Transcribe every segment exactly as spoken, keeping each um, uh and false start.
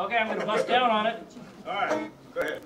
Okay, I'm going to bust down on it. All right, go ahead.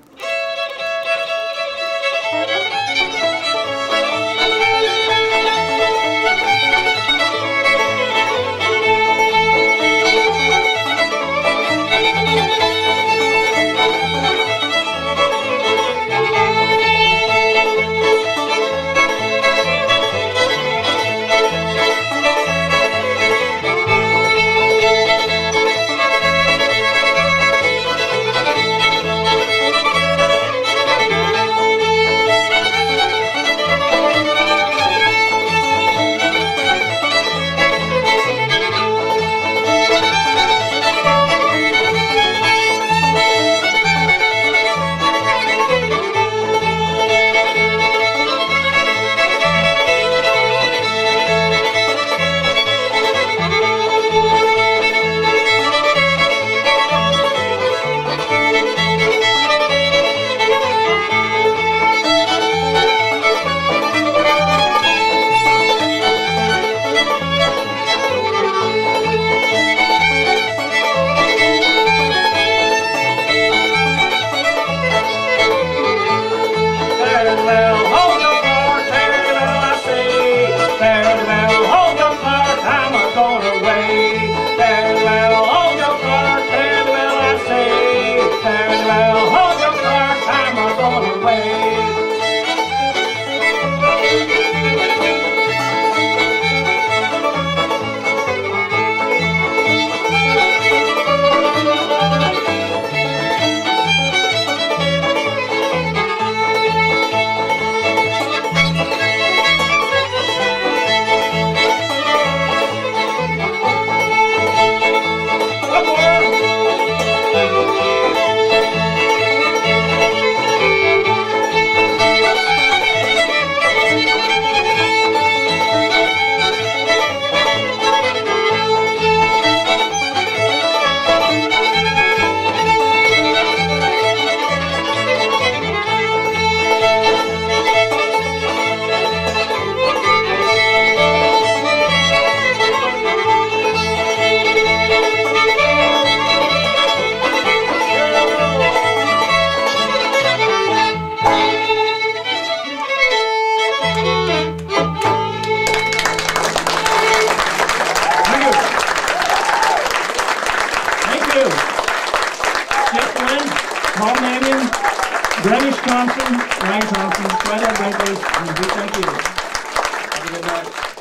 Jeff Lind, Paul Mangion, Brennish Thomson, Ryan Thomson, Twilight Ventures, and we thank you. Have a good night.